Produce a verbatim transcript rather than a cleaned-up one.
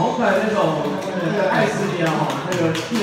同款那种，就是爱斯比啊，那个。